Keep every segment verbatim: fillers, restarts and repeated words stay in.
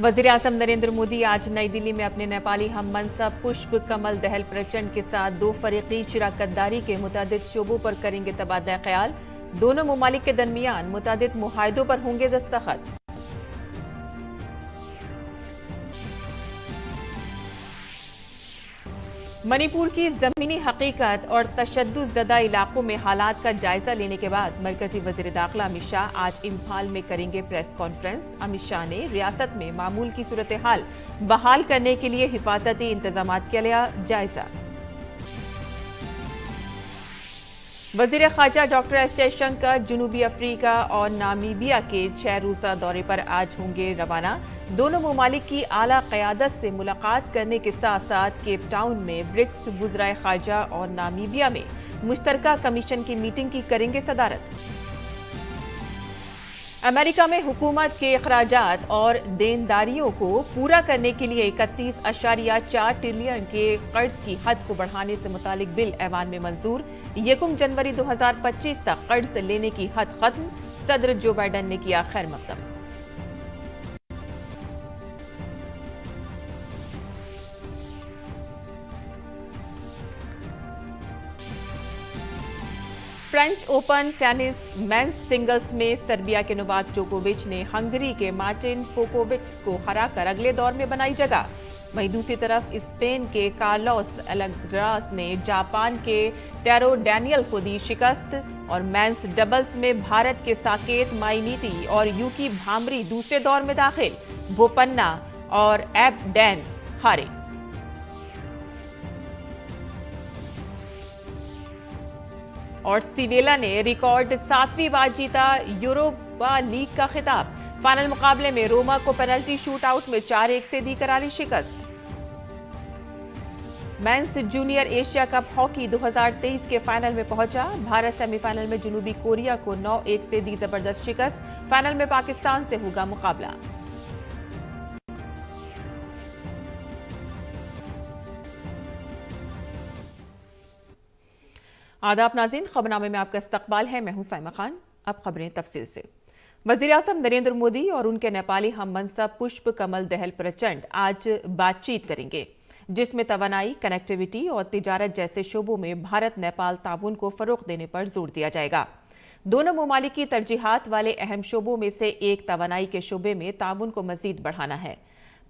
वज़ीर-ए-आज़म नरेंद्र मोदी आज नई दिल्ली में अपने नेपाली हम मनसब पुष्प कमल दहल प्रचंड के साथ दो फरीकी शिराकतदारी के मुतादिद शोबों पर करेंगे तबादला ख्याल। दोनों ममालिक के दरमियान मुतादिद मुहायदों पर होंगे दस्तखत। मणिपुर की जमीनी हकीकत और तशद्दुद ज़दा इलाकों में हालात का जायजा लेने के बाद मरकजी वज़ीर दाखिला अमित शाह आज इम्फाल में करेंगे प्रेस कॉन्फ्रेंस। अमित शाह ने रियासत में मामूल की सूरत हाल बहाल करने के लिए हिफाजती इंतजाम का लिया जायजा। वज़ीर ख़ारजा डॉक्टर एस जयशंकर जुनूबी अफ्रीका और नामीबिया के छह रोज़ा दौरे पर आज होंगे रवाना। दोनों ममालिक की आला क़यादत से मुलाकात करने के साथ साथ केप टाउन में ब्रिक्स वज़राए ख़ारजा और नामीबिया में मुश्तरका कमीशन की मीटिंग की करेंगे सदारत। अमेरिका में हुकूमत के अखराजात और देनदारियों को पूरा करने के लिए इकतीस अशारिया चार ट्रिलियन के कर्ज की हद को बढ़ाने से मुतालिक बिल ऐवान में मंजूर। यकम जनवरी दो हज़ार पच्चीस तक कर्ज लेने की हद खत्म। सदर जो बाइडन ने किया खैर मकदम। French Open tennis men's singles में सर्बिया के नोवाक जोकोविच ने हंगरी के मार्टन फुचोविच को हराकर अगले दौर में बनाई जगह। वहीं दूसरी तरफ स्पेन के कार्लोस अलग्रास ने जापान के तारो डैनियल को दी शिकस्त। और मेंस डबल्स में भारत के साकेत माईनीती और यूकी भामरी दूसरे दौर में दाखिल। बोपन्ना और एफ डैन हारे और सिवेला ने रिकॉर्ड सातवीं बार जीता यूरोपा लीग का खिताब। फाइनल मुकाबले में रोमा को पेनल्टी शूटआउट में चार एक से दी करारी शिकस्त। Men's junior Asia cup hockey दो हज़ार तेईस के फाइनल में पहुंचा भारत। सेमीफाइनल में जुनूबी कोरिया को नौ एक से दी जबरदस्त शिकस्त। फाइनल में पाकिस्तान से होगा मुकाबला। आदाब नाज़रीन, खबरनामे में आपका इस्तकबाल है। मैं हूं साइमा खान। अब खबरें तफसील से। वज़ीर-ए-आज़म नरेंद्र मोदी और उनके नेपाली हम मनसब पुष्प कमल दहल प्रचंड आज बातचीत करेंगे, जिसमें तवानाई, कनेक्टिविटी और तिजारत जैसे शोबों में भारत नेपाल ताबुन को फरोग देने पर जोर दिया जाएगा। दोनों ममालिक की तरजीहात वाले अहम शोबों में से एक तवानाई के शोबे में ताबुन को मजीद बढ़ाना है।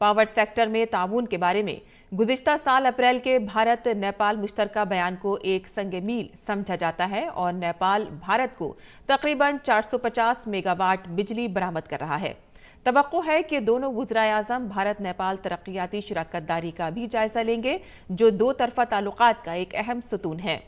पावर सेक्टर में ताबून के बारे में गुज़िश्ता साल अप्रैल के भारत नेपाल मुश्तरका बयान को एक संग मील समझा जाता है और नेपाल भारत को तकरीबन चार सौ पचास मेगावाट बिजली बरामद कर रहा है। तवक्को है कि दोनों वज़ीर आज़म भारत नेपाल तरक्याती शराकतदारी का भी जायजा लेंगे, जो दो तरफा ताल्लुकात का एक अहम सतून है।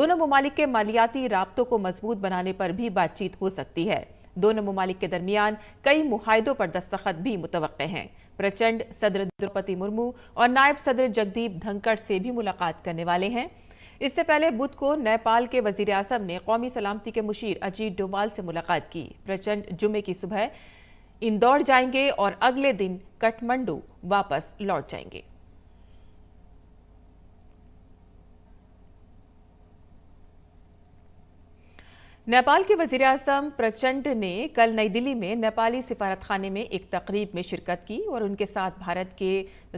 दोनों ममालिक के मालियाती राब्तों को मजबूत बनाने पर भी बातचीत हो सकती है। दोनों ममालिक के दरमियान कई मुहायदों पर दस्तखत भी मुतवक्के हैं। प्रचंड सदर द्रौपदी मुर्मू और नायब सदर जगदीप धनकड़ से भी मुलाकात करने वाले हैं। इससे पहले बुध को नेपाल के वज़ीर-ए-आज़म ने कौमी सलामती के मुशीर अजीत डोवाल से मुलाकात की। प्रचंड जुमे की सुबह इंदौर जाएंगे और अगले दिन काठमांडू वापस लौट जाएंगे। नेपाल के वज़ीर-ए-आज़म प्रचंड ने कल नई दिल्ली में नेपाली सिफारतखाने में एक तकरीब में शिरकत की और उनके साथ भारत के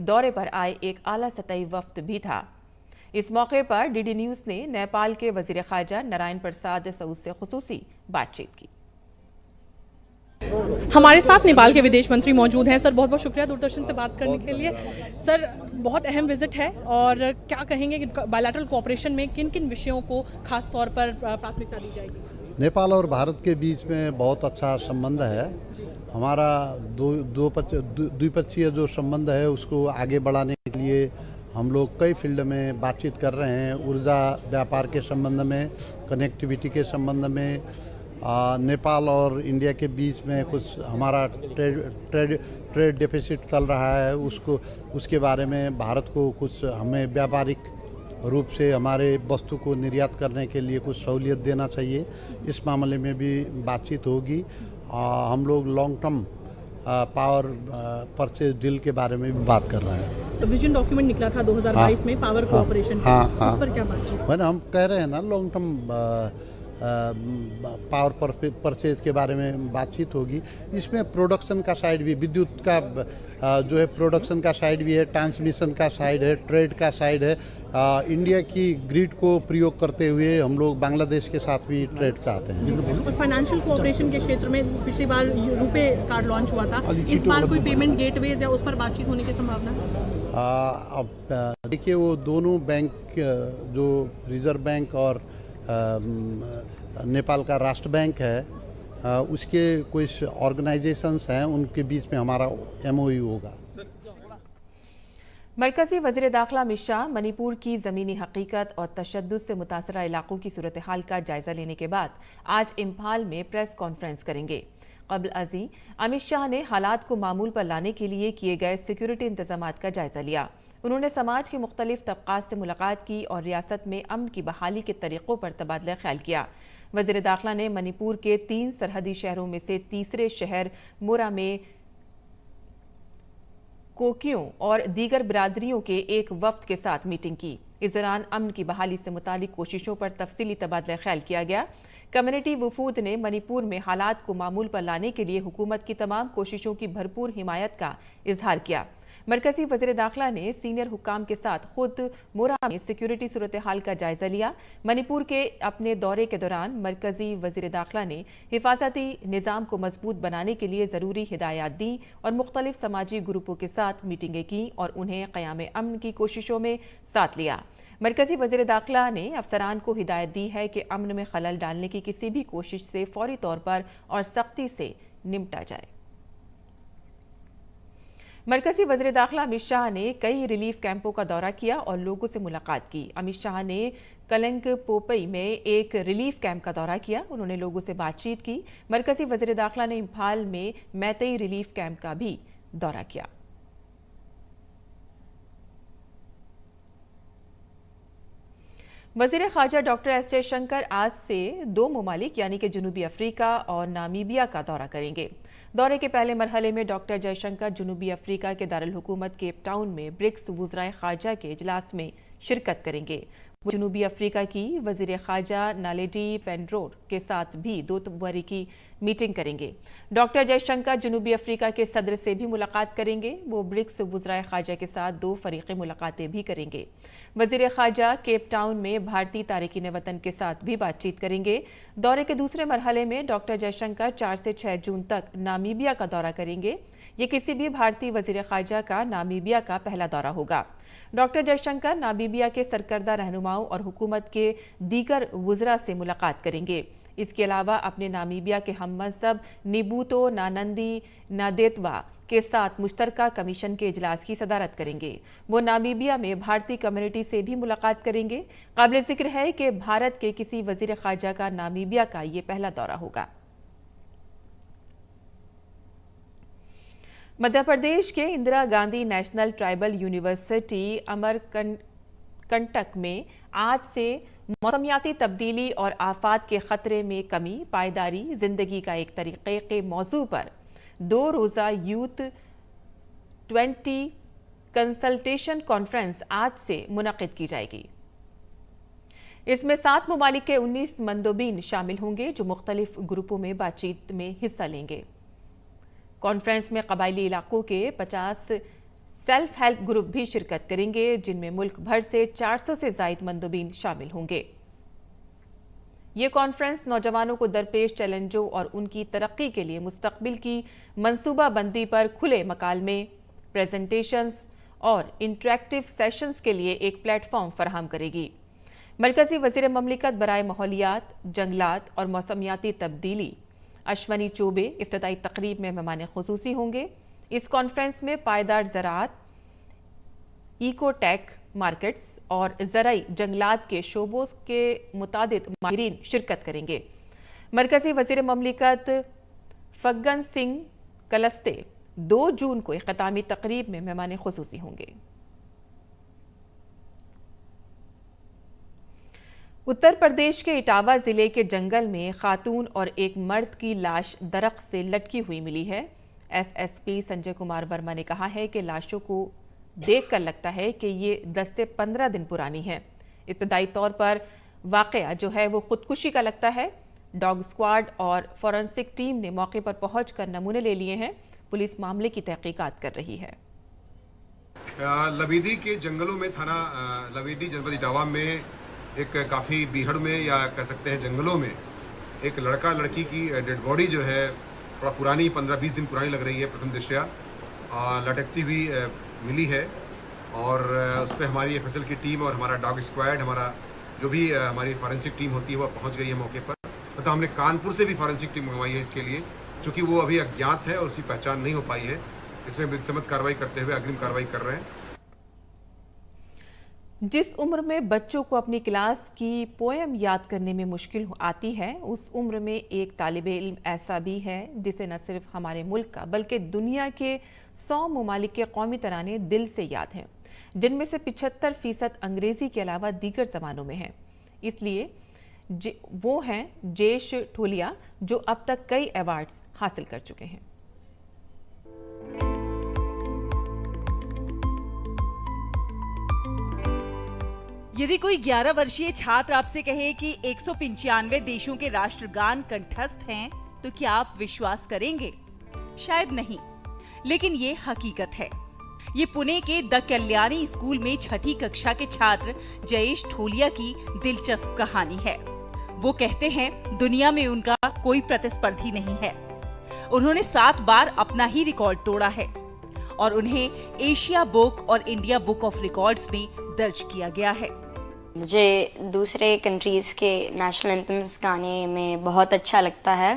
दौरे पर आए एक आला सतही वफ्द भी था। इस मौके पर डीडी न्यूज़ ने नेपाल के वज़ीर ख़ारजा नारायण प्रसाद सऊद से खुसूसी बातचीत की। हमारे साथ नेपाल के विदेश मंत्री मौजूद हैं। सर, बहुत बहुत शुक्रिया दूरदर्शन से बात करने के लिए। सर, बहुत अहम विजिट है और क्या कहेंगे कि बायलैटरल कोऑपरेशन में किन किन विषयों को खास तौर पर प्राथमिकता दी जाएगी? नेपाल और भारत के बीच में बहुत अच्छा संबंध है। हमारा दो दो द्विपक्षीय जो संबंध है उसको आगे बढ़ाने के लिए हम लोग कई फील्ड में बातचीत कर रहे हैं। ऊर्जा, व्यापार के संबंध में, कनेक्टिविटी के संबंध में, आ, नेपाल और इंडिया के बीच में कुछ हमारा ट्रेड ट्रेड ट्रेड डेफिसिट चल रहा है, उसको उसके बारे में भारत को कुछ हमें व्यापारिक रूप से हमारे वस्तु को निर्यात करने के लिए कुछ सहूलियत देना चाहिए। इस मामले में भी बातचीत होगी। आ, हम लोग long term power purchase deal के बारे में भी बात कर रहे हैं। विजन डॉक्यूमेंट निकला था दो हज़ार बाईस में पावर कोऑपरेशन, उस पर क्या बातचीत? हम कह रहे हैं ना लॉन्ग टर्म पावर परचेज के बारे में बातचीत होगी। इसमें प्रोडक्शन का साइड भी, विद्युत का जो है प्रोडक्शन का साइड भी है, ट्रांसमिशन का साइड है, ट्रेड का साइड है। आ, इंडिया की ग्रिड को प्रयोग करते हुए हम लोग बांग्लादेश के साथ भी ट्रेड चाहते हैं। और फाइनेंशियल कोऑपरेशन के क्षेत्र में पिछली बार रुपए कार्ड लॉन्च हुआ था, इस बार कोई पेमेंट गेटवेज या उस पर बातचीत होने की संभावना है? अब देखिए, वो दोनों बैंक, जो रिजर्व बैंक और आ, नेपाल का राष्ट्र बैंक है, आ, उसके कुछ ऑर्गेनाइजेशंस हैं, उनके बीच में हमारा एमओयू होगा। मरकजी वज़ीर दाखिला अमित शाह मणिपुर की ज़मीनी हकीकत और तशद्दुद से मुतासरा इलाकों की सूरत हाल का जायज़ा लेने के बाद आज इम्फाल में प्रेस कॉन्फ्रेंस करेंगे। कबल अज़ीं अमित शाह ने हालात को मामूल पर लाने के लिए किए गए सिक्योरिटी इंतजाम का जायज़ा लिया। उन्होंने समाज के मुख्तलिफ तबकात से मुलाकात की और रियासत में अमन की बहाली के तरीक़ों पर तबादला ख्याल किया। वज़ीर दाखिला ने मणिपुर के तीन सरहदी शहरों में से तीसरे शहर मोरा में कोकियों और दीगर बिरादरियों के एक वफ्द के साथ मीटिंग की। इस दौरान अमन की बहाली से मुतालिक कोशिशों पर तफसीली तबादला ख्याल किया गया। कम्युनिटी वफूद ने मणिपुर में हालात को मामूल पर लाने के लिए हुकूमत की तमाम कोशिशों की भरपूर हिमायत का इजहार किया। मरकजी वज़ीर दाखिला ने सीनियर हुक्काम के साथ खुद मोरा में सिक्योरिटी सूरत हाल का जायजा लिया। मणिपुर के अपने दौरे के दौरान मरकजी वज़ीर दाखिला ने हिफाजती निज़ाम को मजबूत बनाने के लिए ज़रूरी हिदायत दी और मुख्तलिफ समाजी ग्रुपों के साथ मीटिंगें की और उन्हें क़याम अमन की कोशिशों में साथ लिया। मरकजी वज़ीर दाखिला ने अफसरान को हिदायत दी है कि अमन में खलल डालने की किसी भी कोशिश से फौरी तौर पर और सख्ती से निपटा जाए। मरकजी वज़ीर दाखिला अमित शाह ने कई रिलीफ कैंपों का दौरा किया और लोगों से मुलाकात की। अमित शाह ने कलंक पोपई में एक रिलीफ कैंप का दौरा किया, उन्होंने लोगों से बातचीत की। मरकजी वज़ीर दाखिला ने इम्फाल में मैतई रिलीफ कैंप का भी दौरा किया। वज़ीर ख़ारजा डॉक्टर एस जयशंकर आज से दो ममालिक यानी कि जनूबी अफ्रीका और नामीबिया का दौरा करेंगे। दौरे के पहले मरहले में डॉक्टर जयशंकर जनूबी अफ्रीका के दारुल हुकूमत केप टाउन में ब्रिक्स वुज़राए ख़ारजा के इजलास में शिरकत करेंगे। वो जनूबी अफ्रीका की वज़ीर ख़ारजा नालेडी पेंडोर के साथ भी दो फरवरी की मीटिंग करेंगे। डॉक्टर जयशंकर जनूबी अफ्रीका के सदर से भी मुलाकात करेंगे। वो ब्रिक्स वुज़राए ख़ारजा के साथ दो फरीक़ी मुलाकातें भी करेंगे। वज़ीर ख़ारजा केप टाउन में भारतीय तारिकीन वतन के साथ भी बातचीत करेंगे। दौरे के दूसरे मरहले में डॉक्टर जयशंकर चार से छः जून तक नामीबिया का दौरा करेंगे। ये किसी भी भारतीय वज़ीर ख़ारजा का नामीबिया का पहला दौरा होगा। डॉक्टर जयशंकर नामीबिया के सरकर्दा रहनुमाओं और हुकूमत के दीगर वुज़रा से मुलाकात करेंगे। इसके अलावा अपने नामीबिया के हम मनसब निबूतो नानंदी नादेतवा के साथ मुश्तरका कमीशन के इजलास की सदारत करेंगे। वो नामीबिया में भारतीय कम्युनिटी से भी मुलाकात करेंगे। काबिल जिक्र है कि भारत के किसी वज़ीर ख़ारजा का नामीबिया का ये पहला दौरा होगा। मध्य प्रदेश के Indira Gandhi national tribal university Amarkantak में आज से मौसमियाती तब्दीली और आफात के खतरे में कमी पायदारी जिंदगी का एक तरीक़े के मौजू पर दो रोज़ा यूथ ट्वेंटी कंसल्टेशन कॉन्फ्रेंस आज से मुनक़िद की जाएगी। इसमें सात ममालिक के उन्नीस मंदोबीन शामिल होंगे जो मुख्तलिफ ग्रुपों में बातचीत में हिस्सा लेंगे। कॉन्फ्रेंस में कबायली इलाकों के पचास सेल्फ हेल्प ग्रुप भी शिरकत करेंगे जिनमें मुल्क भर से चार सौ से जायद मंदोबीन शामिल होंगे। ये कॉन्फ्रेंस नौजवानों को दरपेश चैलेंजों और उनकी तरक्की के लिए मुस्तकबिल की मनसूबाबंदी पर खुले मकालमे, प्रेजेंटेशंस और इंटरेक्टिव सेशंस के लिए एक प्लेटफॉर्म फराहम करेगी। मरकजी वज़ीर ममलिकत बराए माहौलियात, जंगलात और मौसमियाती तब्दीली अश्वनी चौबे इफ्तिताई तकरीब में मेहमान खुसूसी होंगे। इस कॉन्फ्रेंस में पायदार ज़राअत, इकोटेक मार्केट्स और ज़राई जंगलात के शोबों के मुतादित माहिरीन शिरकत करेंगे। मरकजी वज़ीर ममलिकत फग्गन सिंह कलस्ते दो जून को इख्तितामी तकरीब में मेहमान खुसूसी होंगे। उत्तर प्रदेश के इटावा ज़िले के जंगल में खातून और एक मर्द की लाश दरख्त से लटकी हुई मिली है। एसएसपी संजय कुमार वर्मा ने कहा है कि लाशों को देखकर लगता है कि ये दस से पंद्रह दिन पुरानी है। इब्तदाई तौर पर वाकया जो है वो खुदकुशी का लगता है। डॉग स्क्वाड और फॉरेंसिक टीम ने मौके पर पहुंचकर नमूने ले लिए हैं। पुलिस मामले की तहकीकात कर रही है। लवेदी के जंगलों में, थाना लवेदी जनपद इटावा में, एक काफ़ी बीहड़ में या कह सकते हैं जंगलों में एक लड़का लड़की की डेड बॉडी जो है थोड़ा पुरानी पंद्रह बीस दिन पुरानी लग रही है, प्रथम दृष्टया लटकती हुई मिली है और उस पर हमारी एफ एस एल की टीम और हमारा डॉग स्क्वाड, हमारा जो भी हमारी फॉरेंसिक टीम होती है वह पहुंच गई है मौके पर। अतः हमने कानपुर से भी फॉरेंसिक टीम मंगवाई है इसके लिए, चूँकि वो अभी अज्ञात है और उसकी पहचान नहीं हो पाई है। इसमें विधिसम्मत कार्रवाई करते हुए अग्रिम कार्रवाई कर रहे हैं। जिस उम्र में बच्चों को अपनी क्लास की पोएम याद करने में मुश्किल आती है, उस उम्र में एक तालिबे इल्म ऐसा भी है जिसे न सिर्फ हमारे मुल्क का बल्कि दुनिया के सौ ममालिक के कौमी तराने दिल से याद हैं, जिनमें से पिछहत्तर फ़ीसद अंग्रेज़ी के अलावा दीगर जबानों में हैं। इसलिए वो हैं जयेश ठोलिया, जो अब तक कई अवार्ड्स हासिल कर चुके हैं। यदि कोई ग्यारह वर्षीय छात्र आपसे कहे कि एक सौ पंचानवे देशों के राष्ट्रगान कंठस्थ हैं, तो क्या आप विश्वास करेंगे? शायद नहीं, लेकिन ये हकीकत है। ये पुणे के द कल्याणी स्कूल में छठी कक्षा के छात्र जयेश ठोलिया की दिलचस्प कहानी है। वो कहते हैं दुनिया में उनका कोई प्रतिस्पर्धी नहीं है। उन्होंने सात बार अपना ही रिकॉर्ड तोड़ा है और उन्हें एशिया बुक और इंडिया बुक ऑफ रिकॉर्ड्स में दर्ज किया गया है। मुझे दूसरे कंट्रीज़ के नेशनल एंथम्स गाने में बहुत अच्छा लगता है।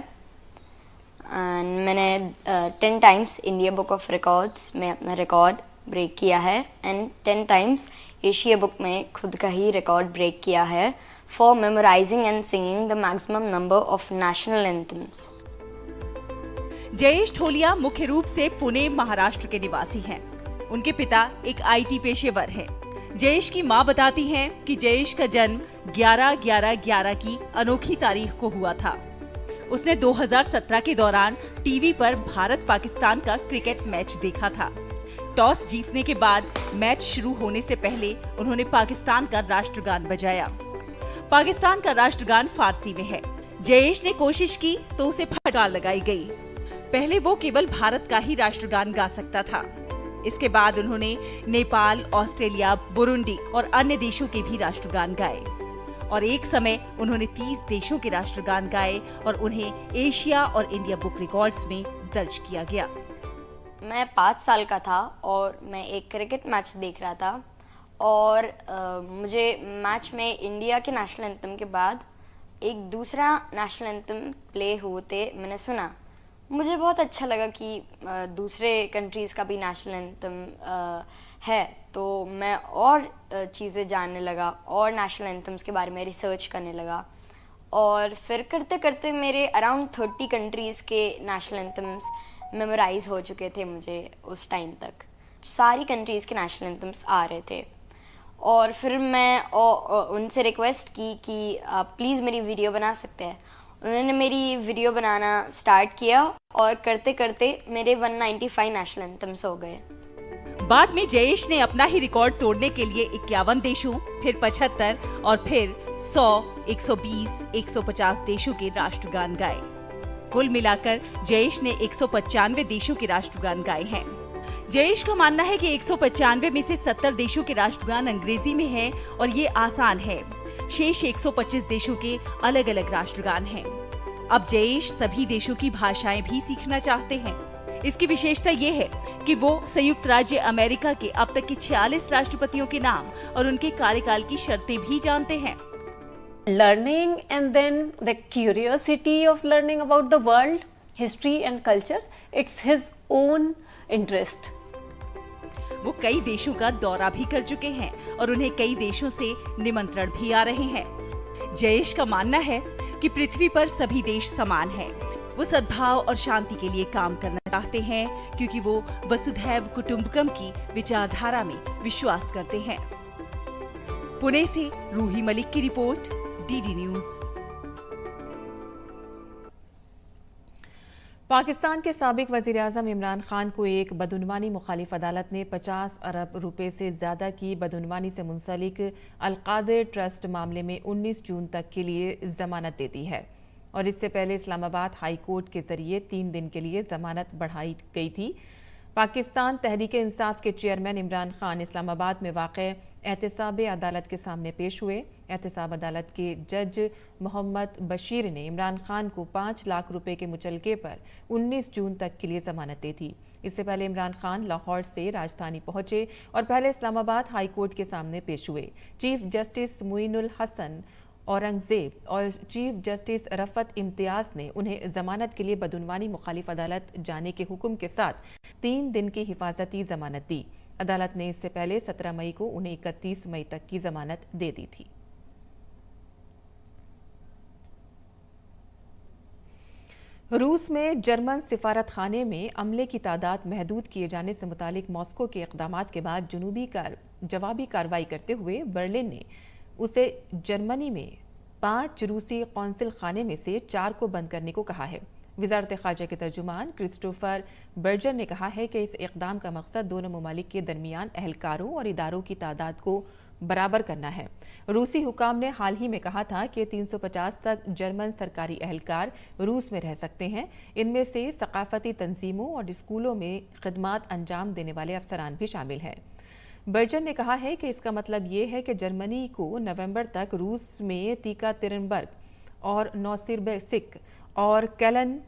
मैंने ten times India book of records में अपना रिकॉर्ड ब्रेक किया है and ten times Asia book में खुद का ही रिकॉर्ड ब्रेक किया है for memorising and singing the maximum number of national anthems. Jayesh ठोलिया मुख्य रूप से पुणे महाराष्ट्र के निवासी हैं। उनके पिता एक आईटी पेशेवर हैं। जयेश की मां बताती हैं कि जयेश का जन्म ग्यारह ग्यारह ग्यारह की अनोखी तारीख को हुआ था। उसने दो हज़ार सत्रह के दौरान टीवी पर भारत पाकिस्तान का क्रिकेट मैच देखा था। टॉस जीतने के बाद मैच शुरू होने से पहले उन्होंने पाकिस्तान का राष्ट्रगान बजाया। पाकिस्तान का राष्ट्रगान फारसी में है। जयेश ने कोशिश की तो उसे फटकार लगाई गई। पहले वो केवल भारत का ही राष्ट्रगान गा सकता था। इसके बाद उन्होंने नेपाल, ऑस्ट्रेलिया, बुरुंडी और अन्य देशों के भी राष्ट्रगान गाए और एक समय उन्होंने तीस देशों के राष्ट्रगान गाए और उन्हें एशिया और इंडिया बुक रिकॉर्ड्स में दर्ज किया गया। मैं पाँच साल का था और मैं एक क्रिकेट मैच देख रहा था और आ, मुझे मैच में इंडिया के नेशनल एंथम के बाद एक दूसरा नेशनल एंथम प्ले होते मैंने सुना। मुझे बहुत अच्छा लगा कि दूसरे कंट्रीज़ का भी नेशनल एंथम है, तो मैं और चीज़ें जानने लगा और नेशनल एंथम्स के बारे में रिसर्च करने लगा और फिर करते करते मेरे अराउंड थर्टी कंट्रीज़ के नेशनल एंथम्स मेमोराइज हो चुके थे। मुझे उस टाइम तक सारी कंट्रीज़ के नेशनल एंथम्स आ रहे थे और फिर मैं उनसे रिक्वेस्ट की कि आप प्लीज़ मेरी वीडियो बना सकते हैं। उन्होंने मेरी वीडियो बनाना स्टार्ट किया और करते करते मेरे एक सौ पचानवे नेशनल एंथम्स हो गए। बाद में जयेश ने अपना ही रिकॉर्ड तोड़ने के लिए इक्यावन देशों, फिर पचहत्तर और फिर सौ, एक सौ बीस, एक सौ पचास देशों के राष्ट्रगान गाए। कुल मिलाकर जयेश ने एक सौ पचानवे देशों के राष्ट्रगान गाए हैं। जयेश का मानना है कि एक सौ पचानवे में से सत्तर देशों के राष्ट्रगान अंग्रेजी में है और ये आसान है। शेष एक सौ पच्चीस देशों के अलग अलग राष्ट्रगान हैं। अब जयेश सभी देशों की भाषाएं भी सीखना चाहते हैं। इसकी विशेषता ये है कि वो संयुक्त राज्य अमेरिका के अब तक के छियालीस राष्ट्रपतियों के नाम और उनके कार्यकाल की शर्तें भी जानते हैं। Learning and then the curiosity of learning about the world, history and culture, it's his own interest. वो कई देशों का दौरा भी कर चुके हैं और उन्हें कई देशों से निमंत्रण भी आ रहे हैं। जयेश का मानना है कि पृथ्वी पर सभी देश समान हैं। वो सद्भाव और शांति के लिए काम करना चाहते हैं क्योंकि वो वसुधैव कुटुंबकम की विचारधारा में विश्वास करते हैं। पुणे से रूही मलिक की रिपोर्ट, डीडी न्यूज। पाकिस्तान के साबिक वज़ीर-ए-आज़म इमरान ख़ान को एक बदउनवानी मुखालिफ अदालत ने पचास अरब रुपये से ज़्यादा की बदउनवानी से मुंसलिक अलकादिर ट्रस्ट मामले में उन्नीस जून तक के लिए ज़मानत दे दी है और इससे पहले इस्लामाबाद हाई कोर्ट के ज़रिए तीन दिन के लिए ज़मानत बढ़ाई गई थी। पाकिस्तान तहरीक इंसाफ के चेयरमैन इमरान ख़ान इस्लामाबाद में वाक़ एहतसाब अदालत के सामने पेश हुए। एहतसाब अदालत के जज मोहम्मद बशीर ने इमरान ख़ान को पाँच लाख रुपए के मुचलके पर उन्नीस जून तक के लिए ज़मानत दे दी। इससे पहले इमरान ख़ान लाहौर से राजधानी पहुंचे और पहले इस्लामाबाद हाई कोर्ट के सामने पेश हुए। चीफ जस्टिस मुईनुल हसन औरंगजेब और चीफ जस्टिस रफत इम्तियाज ने उन्हें ज़मानत के लिए बदउनवानी मुखालिफ अदालत जाने के हुक्म के साथ तीन दिन की हिफाजती ज़मानत दी। अदालत ने इससे पहले सत्रह मई को उन्हें इकतीस मई तक की जमानत दे दी थी। रूस में जर्मन सिफारत खाने में अमले की तादाद महदूद किए जाने से मुतालिक मॉस्को के इकदाम के बाद जनूबी कार, जवाबी कार्रवाई करते हुए बर्लिन ने उसे जर्मनी में पांच रूसी कौंसिल खाने में से चार को बंद करने को कहा है। वजारत खारजा के तर्जुमान क्रिस्टोफर बर्जर ने कहा है कि इस इकदाम का मकसद दोनों ममालिक के दरमियान अहलकारों और इदारों की तादाद को बराबर करना है। रूसी हुकाम ने हाल ही में कहा था कि तीन सौ पचास तक जर्मन सरकारी अहलकार रूस में रह सकते हैं। इनमें से सकाफती तंजीमों और स्कूलों में खिदमात अंजाम देने वाले अफसरान भी शामिल हैं। बर्जर ने कहा है कि इसका मतलब ये है कि जर्मनी को नवंबर तक रूस में तीकातिरनबर्ग और नौसिरबेस्क और कैलन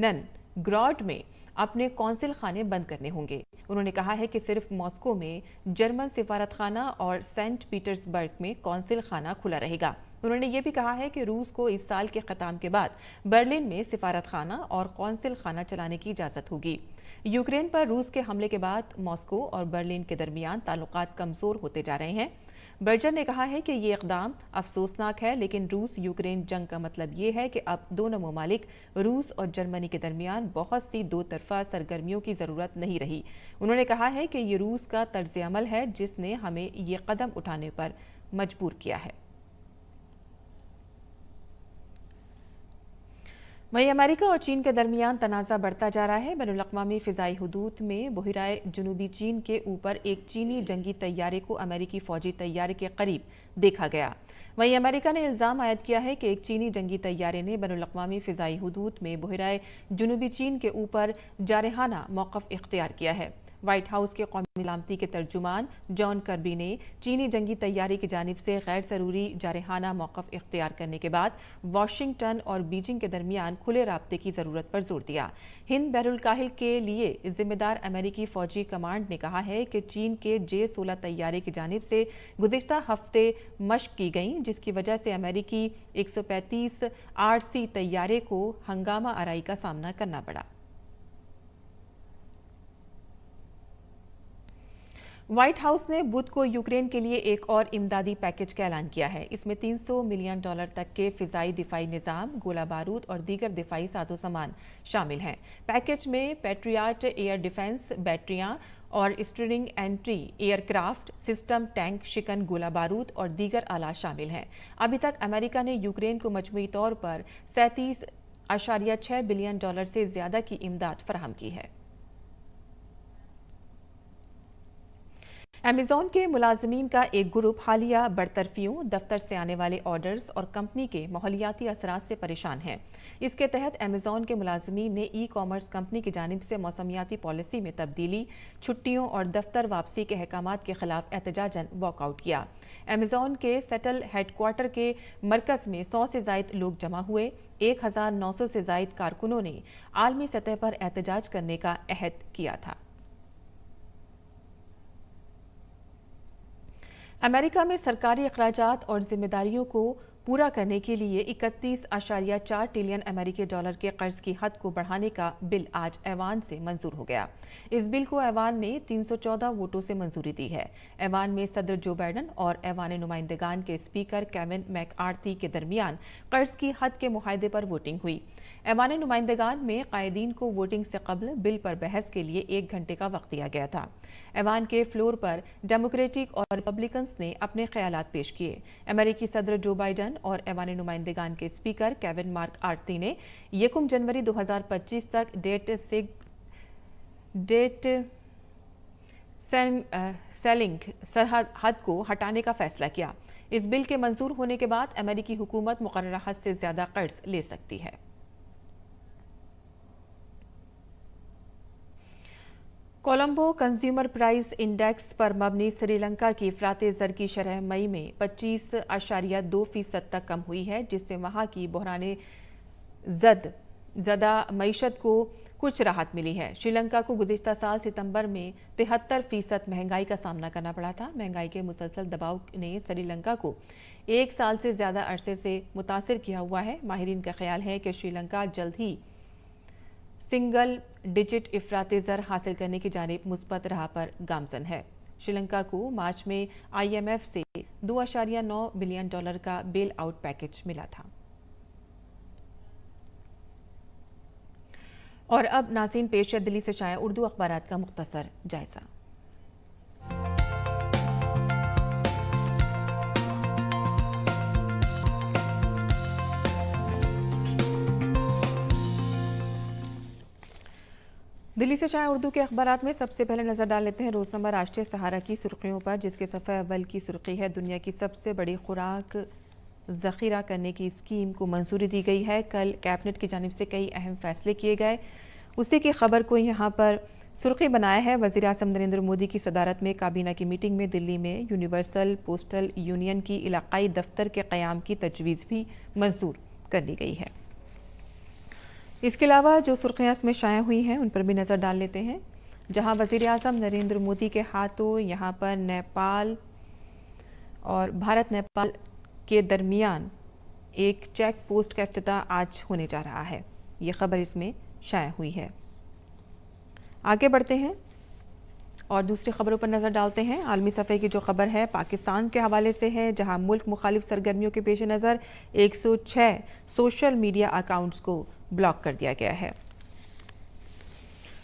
ग्रॉड में अपने कौंसिल खाने बंद करने होंगे। उन्होंने कहा है कि सिर्फ मॉस्को में जर्मन सिफारत खाना और सेंट पीटर्सबर्ग में कौंसिल खाना खुला रहेगा। उन्होंने ये भी कहा है कि रूस को इस साल के खत्म के बाद बर्लिन में सिफारत खाना और कौंसिल खाना चलाने की इजाज़त होगी। यूक्रेन पर रूस के हमले के बाद मॉस्को और बर्लिन के दरमियान ताल्लुकात कमज़ोर होते जा रहे हैं। बर्जर ने कहा है कि ये इकदाम अफसोसनाक है, लेकिन रूस यूक्रेन जंग का मतलब ये है कि अब दोनों ममालिक रूस और जर्मनी के दरमियान बहुत सी दो तरफा सरगर्मियों की ज़रूरत नहीं रही। उन्होंने कहा है कि ये रूस का तर्ज अमल है जिसने हमें ये कदम उठाने पर मजबूर किया है। वहीं अमेरिका और चीन के दरमियान तनाज़ा बढ़ता जा रहा है। बैनुल-अक़वामी फ़िज़ाई हुदूद में बहराए जनूबी चीन के ऊपर एक चीनी जंगी तैयारे को अमेरिकी फ़ौजी तैयारे के करीब देखा गया। वहीं अमेरिका ने इल्ज़ाम आयद किया है कि एक चीनी जंगी तैयारे ने बैनुल-अक़वामी फ़िज़ाई हुदूद में बहराए जनूबी चीन के ऊपर जारहाना मौक़िफ़ इख्तियार किया है। व्हाइट हाउस के कौमी सलामती के तर्जुमान जॉन कर्बी ने चीनी जंगी तैयारी की जानिब से गैर ज़रूरी जारहाना मौक़िफ़ इख्तियार करने के बाद वाशिंगटन और बीजिंग के दरमियान खुले राब्ते की ज़रूरत पर जोर दिया। हिंद बहरुल काहिल के लिए जिम्मेदार अमेरिकी फ़ौजी कमांड ने कहा है कि चीन के जे सोलह तैयारे की जानिब से गुज़िश्ता हफ्ते मशक की गई, जिसकी वजह से अमेरिकी एक सौ पैंतीस आर सी तैयारे को हंगामा आराई का सामना करना पड़ा। व्हाइट हाउस ने बुध को यूक्रेन के लिए एक और इमदादी पैकेज का ऐलान किया है। इसमें तीन सौ मिलियन डॉलर तक के फ़िज़ाई दिफाई निज़ाम, गोला बारूद और दीगर दिफाई साजो सामान शामिल हैं। पैकेज में पैट्रियाट एयर डिफेंस बैटरियाँ और steering entry aircraft system, tank, शिकन, गोला बारूद और दीगर आला शामिल हैं। अभी तक अमेरिका ने यूक्रेन को मजमूई तौर पर सैंतीस अशारिया छः बिलियन डॉलर से ज़्यादा की इमदाद फराहम की है। अमेज़ॉन के मुलाजमीन का एक ग्रुप हालिया बरतरफियों, दफ्तर से आने वाले ऑर्डर्स और कंपनी के माहौलियाती असरात से परेशान हैं। इसके तहत अमेज़ॉन के मुलाजमीन ने ई कॉमर्स कंपनी की जानिब से मौसमियाती पॉलिसी में तब्दीली, छुट्टियों और दफ्तर वापसी के अहकाम के खिलाफ एहतजाजन वॉकआउट किया। अमेज़ॉन के सेटल हेडक्वार्टर के मरकज़ में सौ से ज़ायद लोग जमा हुए। एक हज़ार नौ सौ से ज़ायद कारकुनों ने आलमी सतह पर एहतजाज करने का अहद किया था। अमेरिका में सरकारी अखराजात और जिम्मेदारियों को पूरा करने के लिए इकतीस अशारिया चार ट्रिलियन अमेरिकी डॉलर के कर्ज की हद को बढ़ाने का बिल आज ऐवान से मंजूर हो गया। इस बिल को ऐवान ने तीन सौ चौदह वोटों से मंजूरी दी है। ऐवान में सदर जो बाइडन और ऐवान नुमाइंदगान के स्पीकर केविन मैकार्थी के दरमियान कर्ज की हद के मुआहदे पर वोटिंग हुई। ऐवान नुमाइंदगान में कायदीन को वोटिंग से कबल बिल पर बहस के लिए एक घंटे का वक्त दिया गया था। ऐवान के फ्लोर पर डेमोक्रेटिक और रिपब्लिकन्स ने अपने ख्यालात पेश किए। अमेरिकी सदर जो बाइडन और ऐवान नुमाइंदेगान के स्पीकर केविन मैकार्थी ने यकुम जनवरी दो हज़ार पच्चीस तक डेट से डेट सेलिंग सरहद को हटाने का फैसला किया। इस बिल के मंजूर होने के बाद अमेरिकी हुकूमत मुकर्ररा हद से ज्यादा कर्ज ले सकती है। कोलंबो कंज्यूमर प्राइस इंडेक्स पर मबनी श्रीलंका की इफराते ज़र की शरह मई में पच्चीस अशारिया दो फीसद तक कम हुई है, जिससे वहां की बहराने जद ज़दा मीशत को कुछ राहत मिली है। श्रीलंका को गुज़िश्ता साल सितंबर में तिहत्तर फीसद महंगाई का सामना करना पड़ा था। महंगाई के मुसलसल दबाव ने श्रीलंका को एक साल से ज़्यादा अरसे से मुतासर किया हुआ है। माहिरीन का ख्याल है कि श्रीलंका जल्द ही सिंगल डिजिट इफराते ज़र हासिल करने की जानिब मुस्बत राह पर गामजन है। श्रीलंका को मार्च में आई एम एफ से दो अशारिया नौ बिलियन डॉलर का बेल आउट पैकेज मिला था। और अब नाज़रीन पेश है दिल्ली से शाया उर्दू अखबारात का मुख्तसर जायजा। दिल्ली से शाया उर्दू के अखबारात में सबसे पहले नज़र डाल लेते हैं रोज़नामा राष्ट्रीय सहारा की सुर्खियों पर, जिसके सफ़े अव्वल की सुर्खी है दुनिया की सबसे बड़ी खुराक ज़ख़ीरा करने की स्कीम को मंजूरी दी गई है। कल कैबिनेट की जानिब से कई अहम फैसले किए गए, उसी की खबर को यहाँ पर सुर्खी बनाया है। वज़ीर-ए-आज़म नरेंद्र मोदी की सदारत में काबीना की मीटिंग में दिल्ली में यूनिवर्सल पोस्टल यूनियन की इलाक़ाई दफ्तर के क़याम की तजवीज़ भी मंजूर कर ली गई है। इसके अलावा जो सुर्खियाँ इसमें शाया हुई हैं उन पर भी नज़र डाल लेते हैं, जहाँ वज़ीर-ए-आज़म नरेंद्र मोदी के हाथों यहाँ पर नेपाल और भारत नेपाल के दरमियान एक चेक पोस्ट का इफ्तिताह आज होने जा रहा है, ये खबर इसमें शाया हुई है। आगे बढ़ते हैं और दूसरी खबरों पर नज़र डालते हैं। आलमी सफ़े की जो खबर है पाकिस्तान के हवाले से है, जहां मुल्क मुखालिफ सरगर्मियों के पेश नज़र एक सौ छः सोशल मीडिया अकाउंट्स को ब्लॉक कर दिया गया है।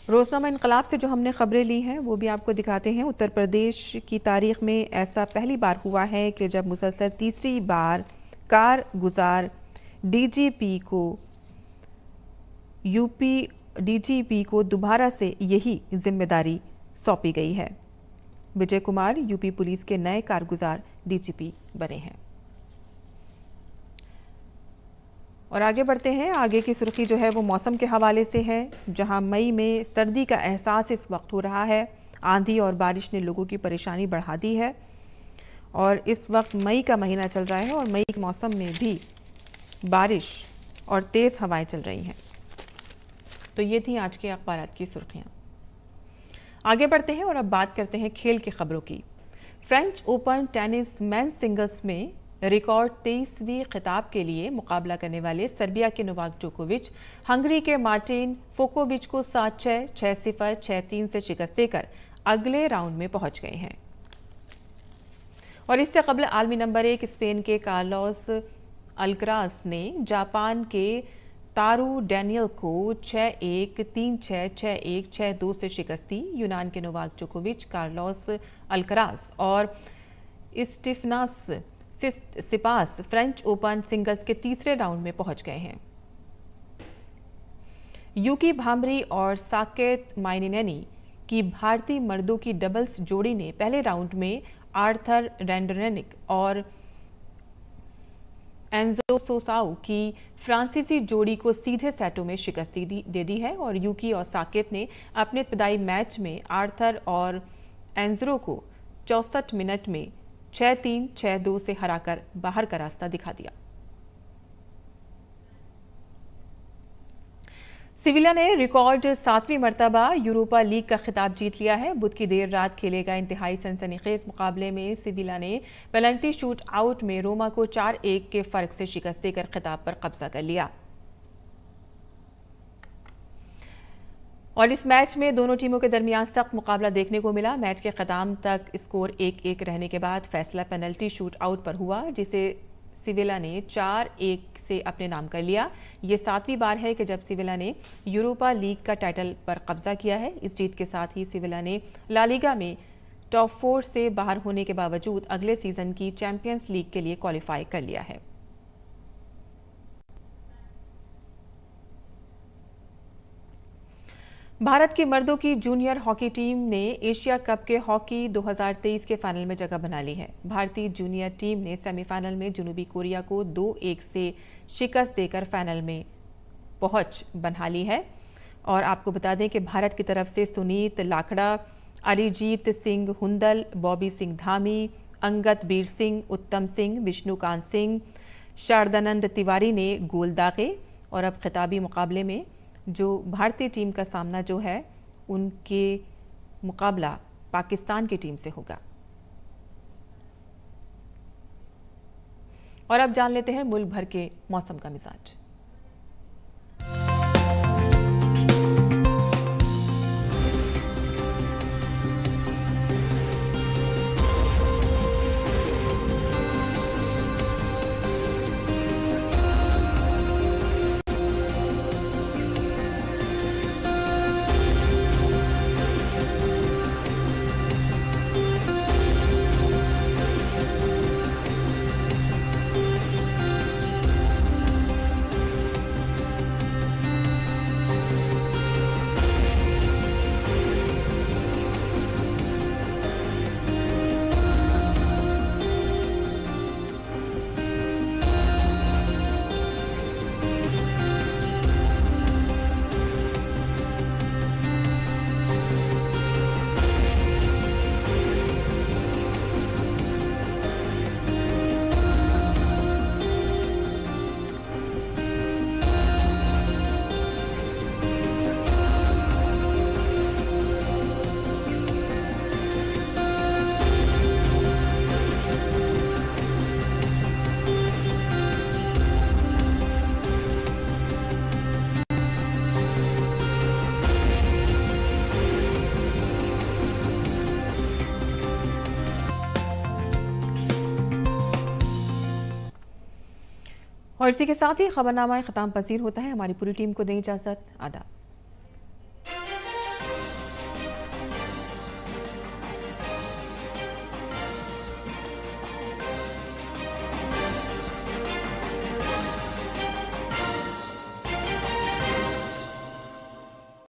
रोज़नामा इनकलाब से जो हमने ख़बरें ली हैं वो भी आपको दिखाते हैं। उत्तर प्रदेश की तारीख में ऐसा पहली बार हुआ है कि जब मुसलसल तीसरी बार कारगुजार डीजीपी को यूपी डीजीपी को दोबारा से यही जिम्मेदारी सौंपी गई है। विजय कुमार यूपी पुलिस के नए कारगुजार डीजीपी बने हैं। और आगे बढ़ते हैं, आगे की सुर्खी जो है वो मौसम के हवाले से है, जहां मई में सर्दी का एहसास इस वक्त हो रहा है। आंधी और बारिश ने लोगों की परेशानी बढ़ा दी है और इस वक्त मई का महीना चल रहा है और मई के मौसम में भी बारिश और तेज़ हवाएं चल रही हैं। तो ये थी आज के अखबारात की सुर्खियाँ। आगे बढ़ते हैं और अब बात करते हैं खेल की खबरों की। French Open tennis man singles में रिकॉर्ड तेईसवीं खिताब के लिए मुकाबला करने वाले सर्बिया के नोवाक जोकोविच हंगरी के मार्टन फुचोविच को सात छः छः सिफर छः तीन से शिकस्त देकर अगले राउंड में पहुंच गए हैं। और इससे कबल आलमी नंबर एक स्पेन के कार्लोस अलग्रास ने जापान के तारो डैनियल को छः एक तीन छः छः एक छः दो से शिकस्त दी। यूनान के नोवाक जोकोविच, कार्लोस अलग्रास और Stefanos Tsitsipas French Open singles के तीसरे राउंड में पहुंच गए हैं। यूकी भामरी और साकेत माईनीती की भारतीय मर्दों की डबल्स जोड़ी ने पहले राउंड में आर्थर रैंडोनिक और एंजो सोसाऊ की फ्रांसीसी जोड़ी को सीधे सेटों में शिकस्त दे दी है। और यूकी और साकेत ने अपने इब्तदाई मैच में आर्थर और एंजरो को चौसठ मिनट में छः तीन छः दो से हराकर बाहर का रास्ता दिखा दिया। सिविला ने रिकॉर्ड सातवीं मरतबा यूरोपा लीग का खिताब जीत लिया है। बुध की देर रात खेले गए इंतहाई सनसनीखेज मुकाबले में सिविला ने पेनल्टी शूट आउट में रोमा को चार एक के फर्क से शिकस्त देकर खिताब पर कब्जा कर लिया। और इस मैच में दोनों टीमों के दरमियान सख्त मुकाबला देखने को मिला। मैच के ख़त्म तक स्कोर एक एक रहने के बाद फैसला पेनल्टी शूट आउट पर हुआ, जिसे सिविला ने चार एक से अपने नाम कर लिया। ये सातवीं बार है कि जब सिविला ने यूरोपा लीग का टाइटल पर कब्जा किया है। इस जीत के साथ ही सिविला ने ला लीगा में टॉप फोर से बाहर होने के बावजूद अगले सीज़न की चैम्पियंस लीग के लिए क्वालिफाई कर लिया है। भारत के मर्दों की जूनियर हॉकी टीम ने एशिया कप के हॉकी दो हज़ार तेईस के फाइनल में जगह बना ली है। भारतीय जूनियर टीम ने सेमीफाइनल में जुनूबी कोरिया को दो एक से शिकस्त देकर फाइनल में पहुंच बना ली है। और आपको बता दें कि भारत की तरफ से सुनीत लाखड़ा, अरिजीत सिंह हुंदल, बॉबी सिंह धामी, अंगत बीर सिंह, उत्तम सिंह, विष्णुकांत सिंह, शारदानंद तिवारी ने गोल दागे। और अब खिताबी मुकाबले में जो भारतीय टीम का सामना जो है उनके मुकाबला पाकिस्तान की टीम से होगा। और अब जान लेते हैं मुल्क भर के मौसम का मिजाज। और इसी के साथ ही खबरनामा ख़त्म पसीर होता है। हमारी पूरी टीम को दें इजाज़त। आदाब।